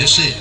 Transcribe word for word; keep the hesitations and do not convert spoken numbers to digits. That's it.